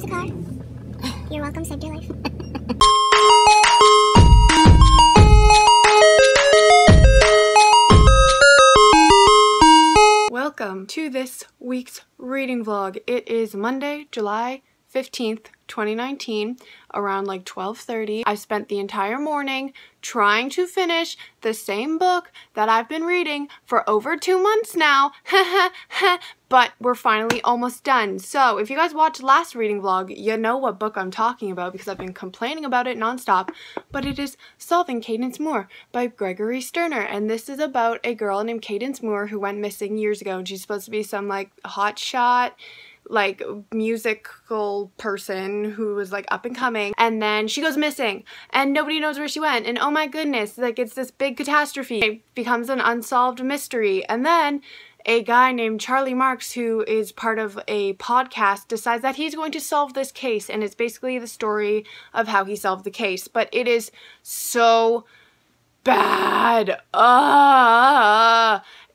there's a car. You're welcome, saved your life. Welcome to this week's reading vlog. It is Monday, July 15th, 2019, around like 12:30. I spent the entire morning trying to finish the same book that I've been reading for over 2 months now. But we're finally almost done. So if you guys watched last reading vlog, you know what book I'm talking about because I've been complaining about it nonstop. But it is Solving Cadence More by Gregory Sterner. And this is about a girl named Cadence Moore who went missing years ago. And she's supposed to be some like hot shot, like musical person who was like up and coming, and then she goes missing and nobody knows where she went, and oh my goodness, like it's this big catastrophe. It becomes an unsolved mystery, and then a guy named Charlie Marks, who is part of a podcast, decides that he's going to solve this case, and it's basically the story of how he solved the case, but it is so bad.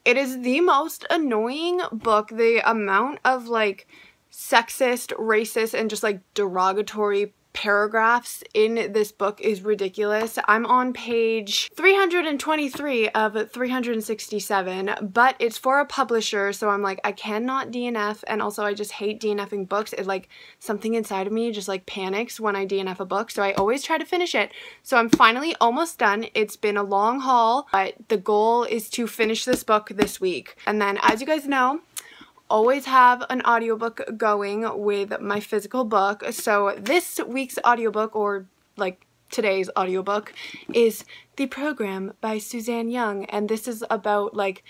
It is the most annoying book. The amount of like sexist, racist, and just like derogatory paragraphs in this book is ridiculous. I'm on page 323 of 367, but it's for a publisher, so I'm like, I cannot DNF, and also I just hate DNFing books. It like, something inside of me just like panics when I DNF a book, so I always try to finish it. So I'm finally almost done. It's been a long haul, but the goal is to finish this book this week. And then, as you guys know, always have an audiobook going with my physical book. So this week's audiobook, or like today's audiobook, is The Program by Suzanne Young, and this is about like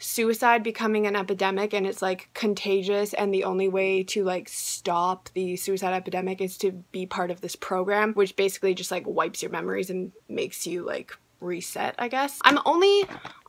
suicide becoming an epidemic, and it's like contagious, and the only way to like stop the suicide epidemic is to be part of this program, which basically just like wipes your memories and makes you like reset, I guess. I'm only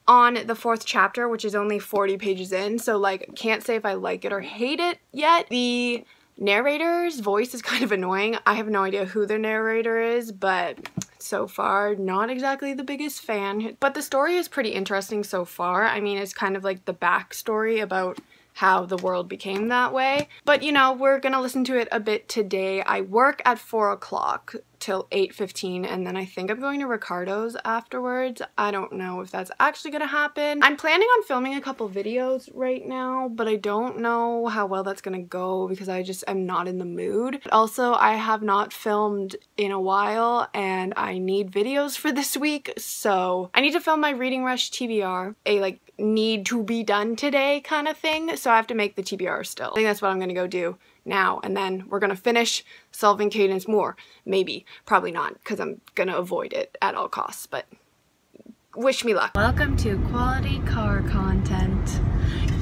on the fourth chapter, which is only 40 pages in, so like can't say if I like it or hate it yet. The narrator's voice is kind of annoying. I have no idea who the narrator is, but so far not exactly the biggest fan. But the story is pretty interesting so far. I mean, it's kind of like the backstory about how the world became that way. But you know, we're gonna listen to it a bit today. I work at 4 o'clock till 8:15, and then I think I'm going to Ricardo's afterwards. I don't know if that's actually gonna happen. I'm planning on filming a couple videos right now, but I don't know how well that's gonna go because I just am not in the mood. But also, I have not filmed in a while and I need videos for this week, so I need to film my Reading Rush TBR, a like need to be done today kind of thing, so I have to make the TBR still. I think that's what I'm gonna go do now, and then we're gonna finish Solving Cadence More. Maybe, probably not, because I'm gonna avoid it at all costs, but wish me luck. Welcome to Quality Car Content.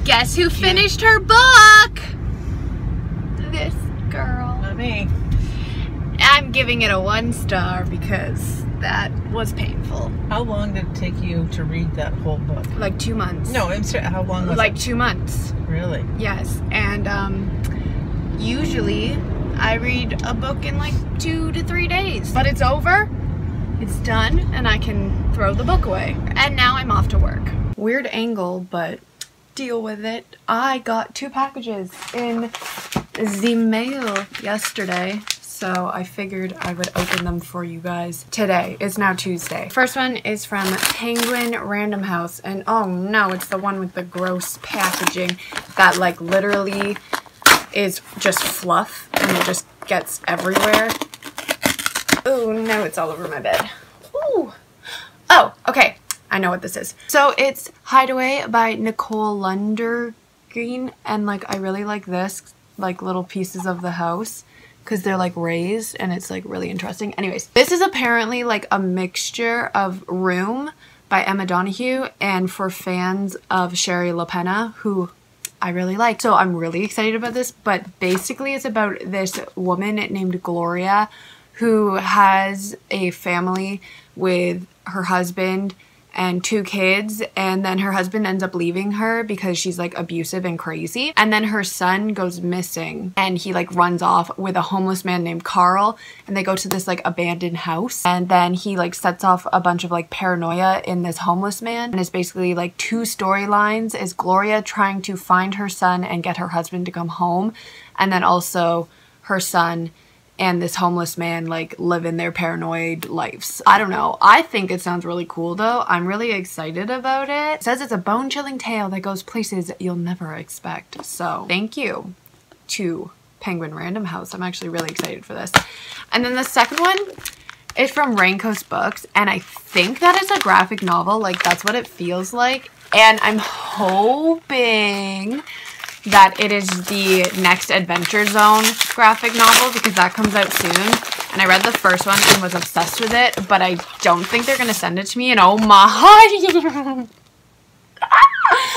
Guess who finished her book? This girl. Not me. I'm giving it a 1 star because that was painful. How long did it take you to read that whole book? Like 2 months. No, I'm sorry, how long was it? Like 2 months. Really? Yes, and usually I read a book in like 2 to 3 days, but it's over, it's done, and I can throw the book away. And now I'm off to work. Weird angle, but deal with it. I got 2 packages in the mail yesterday, so I figured I would open them for you guys today. It's now Tuesday. First one is from Penguin Random House, and oh no, it's the one with the gross packaging that like literally is just fluff and it just gets everywhere. Oh no, it's all over my bed. Ooh. Oh, okay, I know what this is. So it's Hideaway by Nicole Lundrigan, and like I really like this, like little pieces of the house, because they're like raised and it's like really interesting. Anyways, this is apparently like a mixture of Room by Emma Donoghue and for fans of Sherry LaPena, who I really like. So I'm really excited about this, but basically it's about this woman named Gloria who has a family with her husband and 2 kids, and then her husband ends up leaving her because she's like abusive and crazy, and then her son goes missing and he like runs off with a homeless man named Carl, and they go to this like abandoned house, and then he like sets off a bunch of like paranoia in this homeless man, and it's basically like 2 storylines is Gloria trying to find her son and get her husband to come home, and then also her son, and this homeless man, like, living their paranoid lives. I don't know. I think it sounds really cool, though. I'm really excited about it. It says it's a bone-chilling tale that goes places you'll never expect. So thank you to Penguin Random House. I'm actually really excited for this. And then the second one is from Raincoast Books, and I think that is a graphic novel. Like, that's what it feels like. And I'm hoping that it is the next Adventure Zone graphic novel, because that comes out soon. And I read the first one and was obsessed with it, but I don't think they're going to send it to me. And oh my.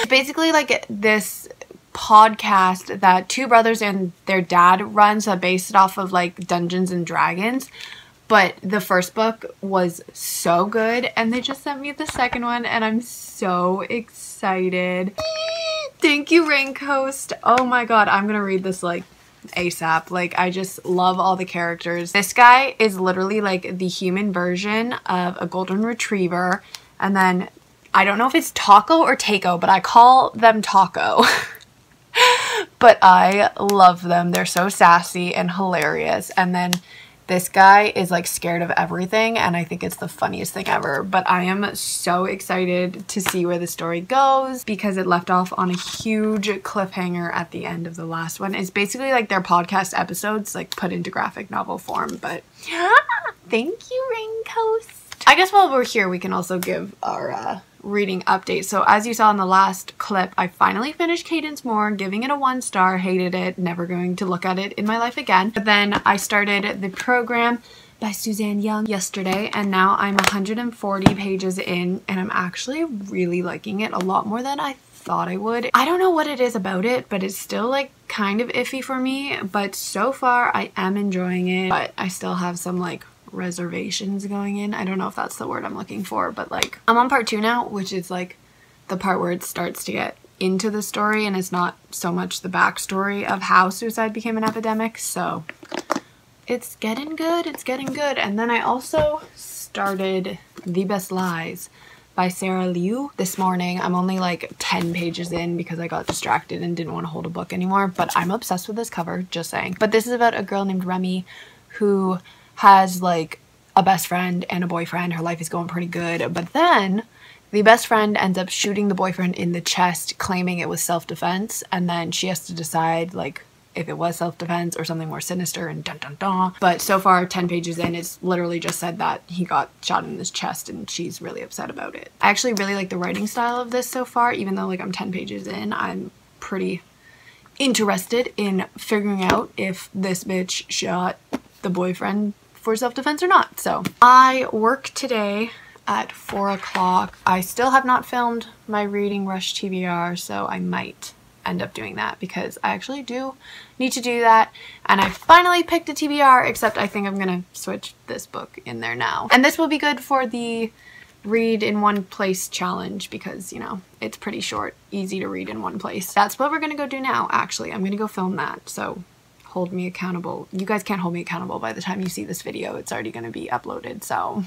Basically, like, this podcast that two brothers and their dad run, so based off of, like, Dungeons and Dragons. But the first book was so good, and they just sent me the second one, and I'm so excited. Thank you, Raincoast. Oh my god, I'm gonna read this, like, ASAP. Like, I just love all the characters. This guy is literally, like, the human version of a golden retriever, and then I don't know if it's Taco or Taco, but I call them Taco. But I love them. They're so sassy and hilarious. And then this guy is, like, scared of everything, and I think it's the funniest thing ever. But I am so excited to see where the story goes, because it left off on a huge cliffhanger at the end of the last one. It's basically, like, their podcast episodes, like, put into graphic novel form. But thank you, Raincoast. I guess while we're here, we can also give our reading update. So as you saw in the last clip, I finally finished Cadence More, giving it a 1 star, hated it, never going to look at it in my life again. But then I started The Program by Suzanne Young yesterday, and now I'm 140 pages in, and I'm actually really liking it a lot more than I thought I would. I don't know what it is about it, but it's still, like, kind of iffy for me, but so far I am enjoying it. But I still have some, like, reservations going in. I don't know if that's the word I'm looking for, but, like, I'm on part 2 now, which is, like, the part where it starts to get into the story, and it's not so much the backstory of how suicide became an epidemic. So it's getting good, it's getting good. And then I also started The Best Lies by Sarah Liu this morning. I'm only, like, 10 pages in because I got distracted and didn't want to hold a book anymore, but I'm obsessed with this cover, just saying. But this is about a girl named Remy who has, like, a best friend and a boyfriend. Her life is going pretty good, but then the best friend ends up shooting the boyfriend in the chest, claiming it was self-defense, and then she has to decide, like, if it was self-defense or something more sinister, and dun dun dun. But so far, 10 pages in, it's literally just said that he got shot in his chest, and she's really upset about it. I actually really like the writing style of this so far, even though, like, I'm 10 pages in. I'm pretty interested in figuring out if this bitch shot the boyfriend for self-defense or not. So I work today at 4 o'clock. I still have not filmed my Reading Rush TBR, so I might end up doing that because I actually do need to do that. And I finally picked a TBR, except I think I'm gonna switch this book in there now. And this will be good for the read in one place challenge because, you know, it's pretty short, easy to read in one place. That's what we're gonna go do now, actually. I'm gonna go film that, so hold me accountable. You guys can't hold me accountable. By the time you see this video, it's already gonna be uploaded, so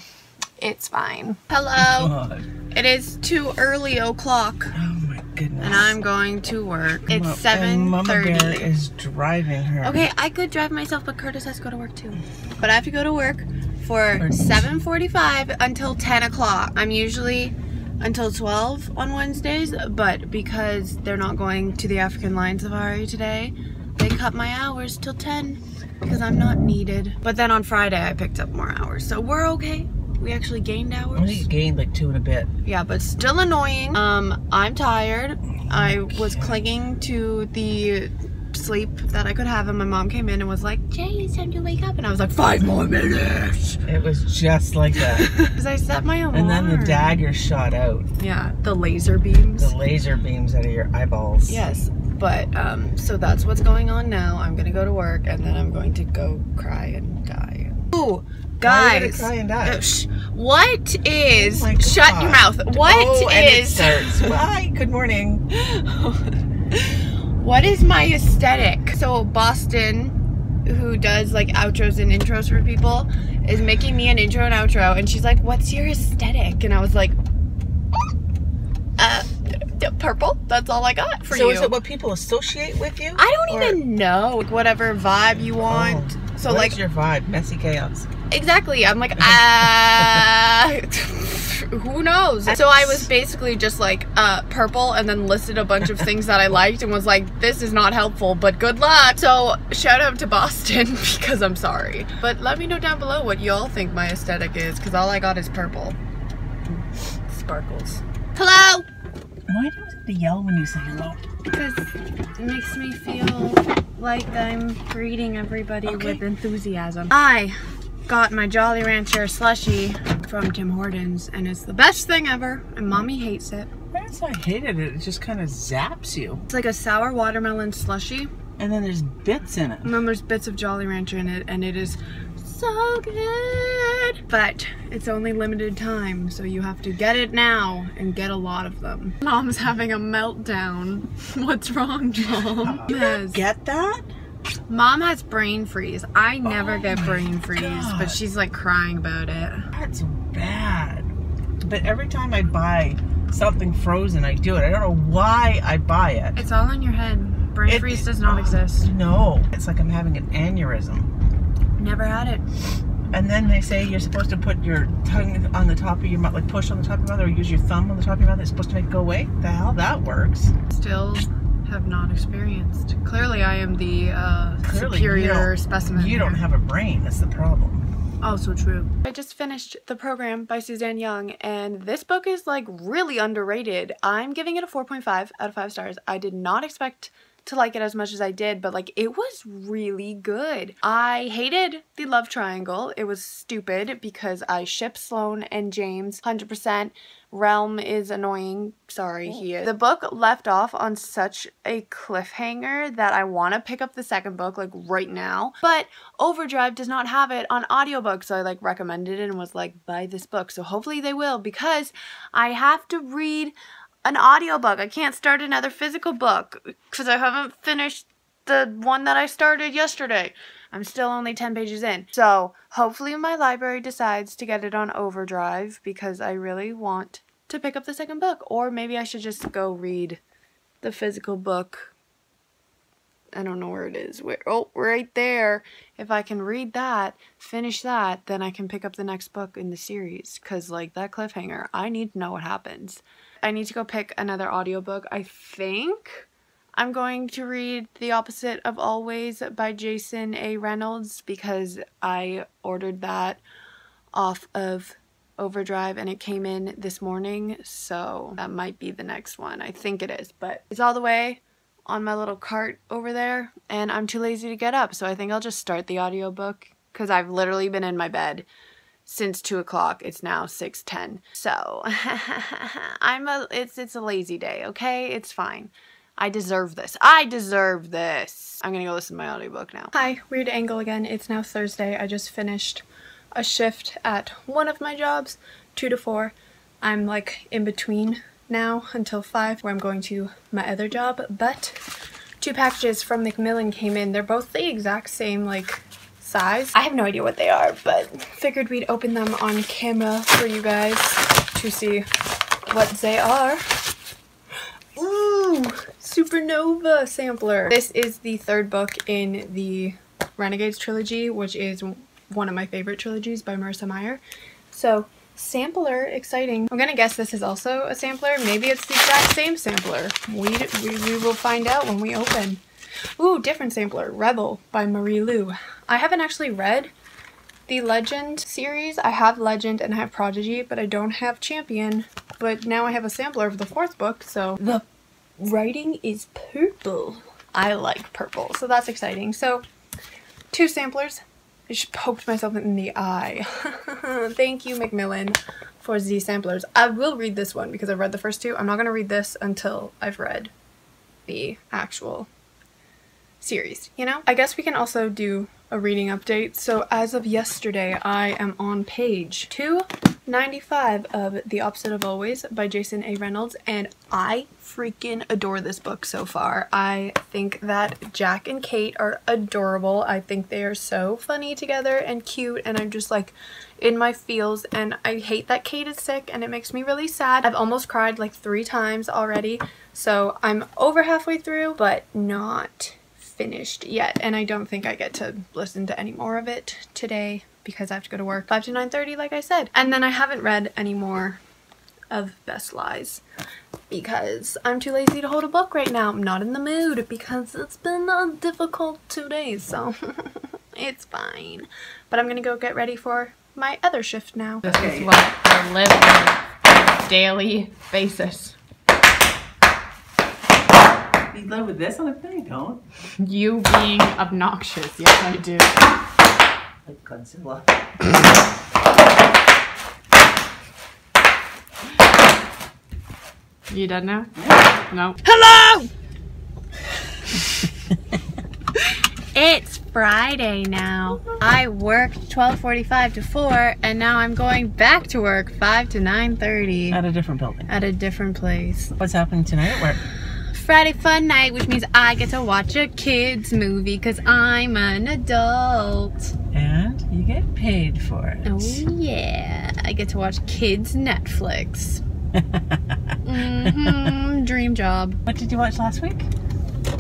it's fine. Hello. God. It is too early o'clock. Oh my goodness. And I'm going to work. It's 7:30. Mama Bear is driving her. Okay, I could drive myself, but Curtis has to go to work too. But I have to go to work for 7:45 until 10 o'clock. I'm usually until 12 on Wednesdays, but because they're not going to the African Lion Safari today, they cut my hours till 10 because I'm not needed. But then on Friday I picked up more hours, so we're okay. We actually gained hours. Only gained like 2 and a bit. Yeah, but still annoying. I'm tired. I was clinging to the sleep that I could have, and my mom came in and was like, Jay, it's time to wake up, and I was like, 5 more minutes. It was just like that. Because I set my alarm. And then the dagger shot out. Yeah, the laser beams. The laser beams out of your eyeballs. Yes. But, so that's what's going on now. I'm gonna go to work, and then I'm going to go cry and die. Ooh, guys. Cry and die? What is... Oh, shut your mouth. What is... And it starts. Bye, good morning. What is my aesthetic? So Boston, who does, like, outros and intros for people, is making me an intro and outro, and she's like, what's your aesthetic? And I was like, purple. That's all I got for you. So is it what people associate with you? I don't even know. Like, whatever vibe you want. Oh, so like your vibe, messy chaos. Exactly. I'm like, who knows? So I was basically just like purple, and then listed a bunch of things that I liked and was like, this is not helpful, but good luck. So shout out to Boston, because I'm sorry. But let me know down below what y'all think my aesthetic is, because all I got is purple. Sparkles. Hello! Why do you have to yell when you say hello? Because it makes me feel like I'm greeting everybody with enthusiasm. I got my Jolly Rancher slushie from Tim Hortons, and it's the best thing ever, and Mommy hates it. That's why I hated it. It just kind of zaps you. It's like a sour watermelon slushie. And then there's bits in it. And then there's bits of Jolly Rancher in it, and it is so good. But it's only limited time, so you have to get it now and get a lot of them. Mom's having a meltdown. What's wrong, Mom? You don't get that? Mom has brain freeze. I never get brain freeze, but she's like crying about it. That's bad. But every time I buy something frozen, I do it. I don't know why I buy it. It's all in your head. Brain freeze does not exist. No. It's like I'm having an aneurysm. Never had it. And then they say you're supposed to put your tongue on the top of your mouth, like push on the top of your mouth, or use your thumb on the top of your mouth. It's supposed to make it go away. The hell that works. Still have not experienced. Clearly I am the superior specimen. You don't have a brain, that's the problem. Oh, so true. I just finished The Program by Suzanne Young, and this book is like really underrated. I'm giving it a 4.5 out of 5 stars. I did not expect to like it as much as I did, but like it was really good. I hated the love triangle. It was stupid because I ship Sloane and James 100%. Realm is annoying. Sorry, he is. The book left off on such a cliffhanger that I want to pick up the second book like right now, but Overdrive does not have it on audiobook, so I like recommended it and was like, buy this book. So hopefully they will, because I have to read an audiobook. I can't start another physical book because I haven't finished the one that I started yesterday. I'm still only 10 pages in. So hopefully my library decides to get it on Overdrive, because I really want to pick up the second book. Or maybe I should just go read the physical book. I don't know where it is. Oh, right there. If I can read that, finish that, then I can pick up the next book in the series. Because like that cliffhanger, I need to know what happens. I need to go pick another audiobook. I think I'm going to read The Opposite of Always by Jason A. Reynolds, because I ordered that off of Overdrive and it came in this morning, so that might be the next one. I think it is, but it's all the way on my little cart over there and I'm too lazy to get up, so I think I'll just start the audiobook, because I've literally been in my bed since 2 o'clock. It's now 6:10. So it's a lazy day, okay? It's fine. I deserve this. I deserve this. I'm gonna go listen to my audiobook now. Hi, weird angle again. It's now Thursday. I just finished a shift at one of my jobs, 2 to 4. I'm like in between now until 5, where I'm going to my other job, but 2 packages from Macmillan came in. They're both the exact same like size. I have no idea what they are, but figured we'd open them on camera for you guys to see what they are. Ooh, Supernova sampler. This is the 3rd book in the Renegades trilogy, which is one of my favorite trilogies by Marissa Meyer. So sampler, exciting. I'm gonna guess this is also a sampler. Maybe it's the exact same sampler. We will find out when we open. Ooh, different sampler, Rebel by Marie Lu. I haven't actually read the Legend series. I have Legend and I have Prodigy, but I don't have Champion. But now I have a sampler of the 4th book, so the writing is purple. I like purple, so that's exciting. So, 2 samplers. I just poked myself in the eye. Thank you, Macmillan, for the samplers. I will read this one because I've read the first 2. I'm not going to read this until I've read the actual series, you know? I guess we can also do a reading update. So as of yesterday, I am on page 295 of The Opposite of Always by Jason A. Reynolds, and I freaking adore this book so far. I think that Jack and Kate are adorable. I think they are so funny together and cute, and I'm just like in my feels, and I hate that Kate is sick and it makes me really sad. I've almost cried like 3 times already, so I'm over halfway through but not finished yet, and I don't think I get to listen to any more of it today because I have to go to work 5 to 9:30 like I said. And then I haven't read any more of Best Lies because I'm too lazy to hold a book right now. I'm not in the mood because it's been a difficult 2 days, so it's fine. But I'm gonna go get ready for my other shift now. This is what I live on a daily basis. You live with this? I'm like, no, you don't. You being obnoxious. Yes, I do. Like Godzilla. You done now? Yeah. No. Hello! It's Friday now. I worked 12:45 to 4, and now I'm going back to work 5 to 9:30. At a different building. At a different place. What's happening tonight at work? Friday fun night, which means I get to watch a kids movie because I'm an adult. And you get paid for it. Oh yeah, I get to watch kids Netflix. Dream job. What did you watch last week?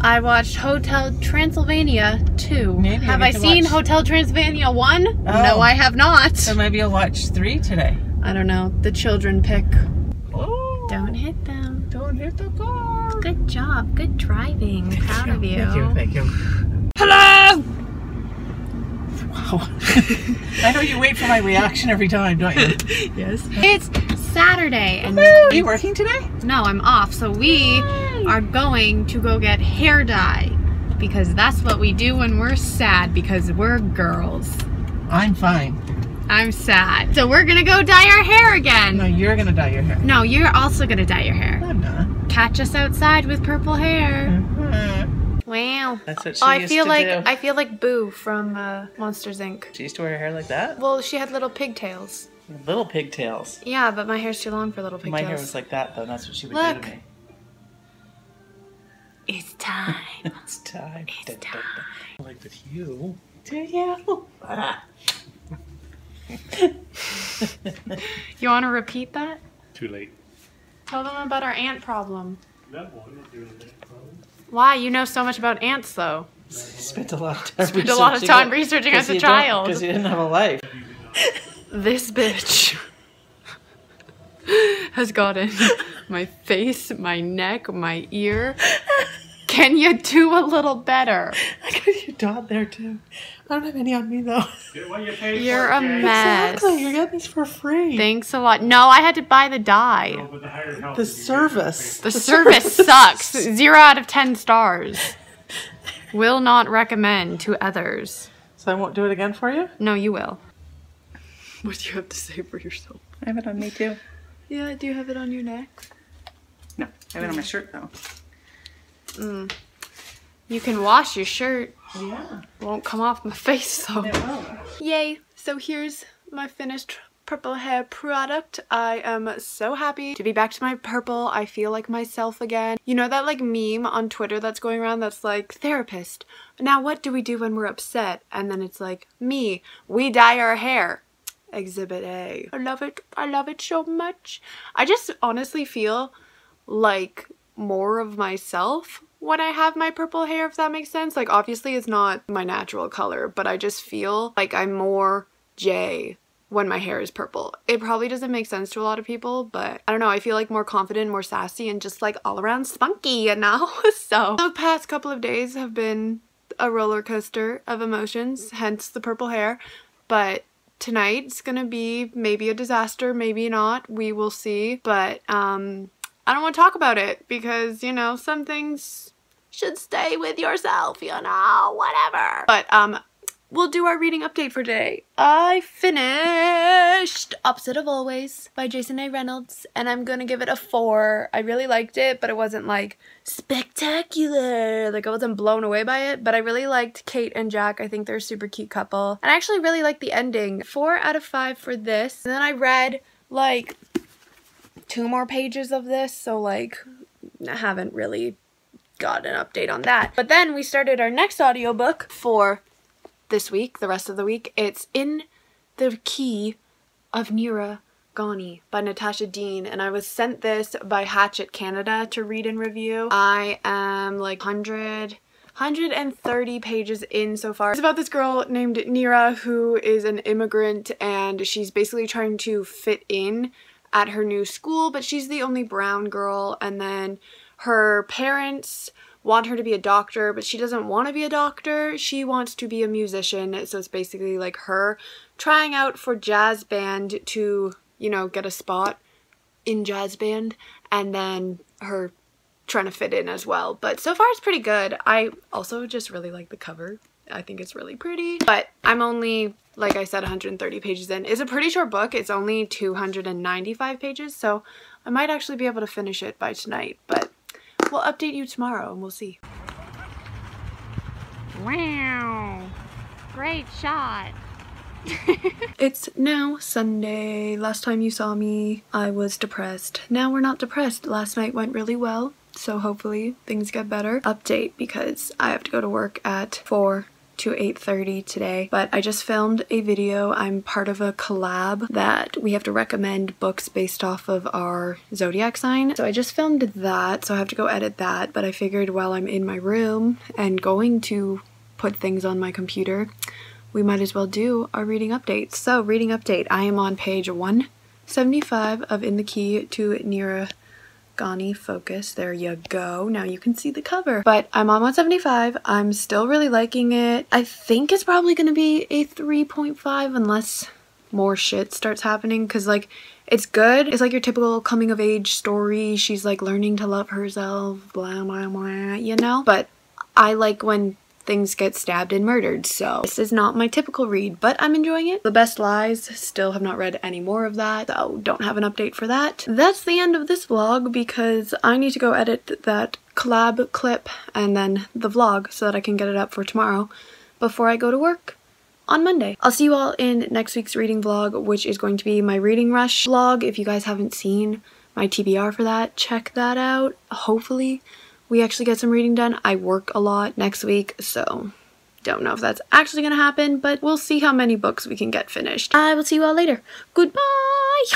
I watched Hotel Transylvania 2. Maybe have I seen Hotel Transylvania 1? Oh. No, I have not. So maybe you'll watch 3 today. I don't know. The children pick. Oh. Don't hit them. Don't hit the car. Good job. Good driving. I'm proud of you. Thank you. Thank you. Hello! Wow. I know you wait for my reaction every time, don't you? Yes. It's Saturday. And are you working today? No, I'm off. So we are going to go get hair dye because that's what we do when we're sad because we're girls. I'm fine. I'm sad. So we're going to go dye our hair again. No, you're going to dye your hair. No, you're also going to dye your hair. I'm not. Catch us outside with purple hair. Mm-hmm. Wow. That's what she used to do. I feel like Boo from Monsters, Inc. She used to wear her hair like that? Well, she had little pigtails. Little pigtails? Yeah, but my hair's too long for little pigtails. My hair was like that, though, and that's what she would do to me. It's time. It's time. It's time. I like that you. Do you? You want to repeat that? Too late. Tell them about our ant problem. No, I'm not doing an ant problem. Why? You know so much about ants, though. He spent a lot of time researching as a child. Because he didn't have a life. This bitch has gotten my face, my neck, my ear. Can you do a little better? I got your dot there, too. I don't have any on me, though. You're a mess. Exactly. You got these for free. Thanks a lot. No, I had to buy the dye. No, the service. The service sucks. 0 out of 10 stars. Will not recommend to others. So I won't do it again for you? No, you will. What do you have to say for yourself? I have it on me, too. Yeah, do you have it on your neck? No, I have it on my shirt, though. Mm. You can wash your shirt. Yeah. It won't come off my face though. It won't. Yay. So here's my finished purple hair product. I am so happy to be back to my purple. I feel like myself again. You know that like meme on Twitter that's going around that's like, therapist, now what do we do when we're upset? And then it's like, me, we dye our hair. Exhibit A. I love it. I love it so much. I just honestly feel like more of myself when I have my purple hair, if that makes sense. Like obviously it's not my natural color, but I just feel like I'm more Jay when my hair is purple. It probably doesn't make sense to a lot of people, but I don't know, I feel like more confident, more sassy, and just like all around spunky now. So the past couple of days have been a roller coaster of emotions, hence the purple hair, but tonight's gonna be maybe a disaster, maybe not, we will see. But I don't want to talk about it because, you know, some things should stay with yourself, you know, whatever. But we'll do our reading update for today. I finished The Opposite of Always by Jason A. Reynolds, and I'm gonna give it a 4. I really liked it, but it wasn't like spectacular. Like I wasn't blown away by it, but I really liked Kate and Jack. I think they're a super cute couple. And I actually really liked the ending. 4 out of 5 for this. And then I read like 2 more pages of this, so like I haven't really got an update on that. But then we started our next audiobook for this week, the rest of the week. It's In the Key of Nira Ghani by Natasha Dean, and I was sent this by Hatchet Canada to read and review. I am like 130 pages in so far. It's about this girl named Nira who is an immigrant, and she's basically trying to fit in at her new school, but she's the only brown girl, and then her parents want her to be a doctor, but she doesn't want to be a doctor. She wants to be a musician, so it's basically like her trying out for jazz band to, you know, get a spot in jazz band, and then her trying to fit in as well. But so far it's pretty good. I also just really like the cover. I think it's really pretty, but I'm only, like I said, 130 pages in. It's a pretty short book. It's only 295 pages, so I might actually be able to finish it by tonight, but we'll update you tomorrow and we'll see. Wow, great shot. It's now Sunday. Last time you saw me, I was depressed. Now we're not depressed. Last night went really well, so hopefully things get better. Update, because I have to go to work at 4 to 8:30 today, but I just filmed a video. I'm part of a collab that we have to recommend books based off of our zodiac sign, so I just filmed that, so I have to go edit that. But I figured while I'm in my room and going to put things on my computer, we might as well do our reading update. So reading update, I am on page 175 of In the Key to Nira Ghani. Focus, there you go. Now you can see the cover. But I'm on 175. I'm still really liking it. I think it's probably gonna be a 3.5 unless more shit starts happening, because like it's good. It's like your typical coming of age story. She's like learning to love herself, blah blah blah, you know. But I like when things get stabbed and murdered, so this is not my typical read, but I'm enjoying it. The Best Lies, still have not read any more of that, so don't have an update for that. That's the end of this vlog, because I need to go edit that collab clip and then the vlog so that I can get it up for tomorrow before I go to work on Monday. I'll see you all in next week's reading vlog, which is going to be my reading rush vlog. If you guys haven't seen my TBR for that, check that out. Hopefully we actually get some reading done. I work a lot next week, so don't know if that's actually gonna happen, but we'll see how many books we can get finished. I will see you all later. Goodbye!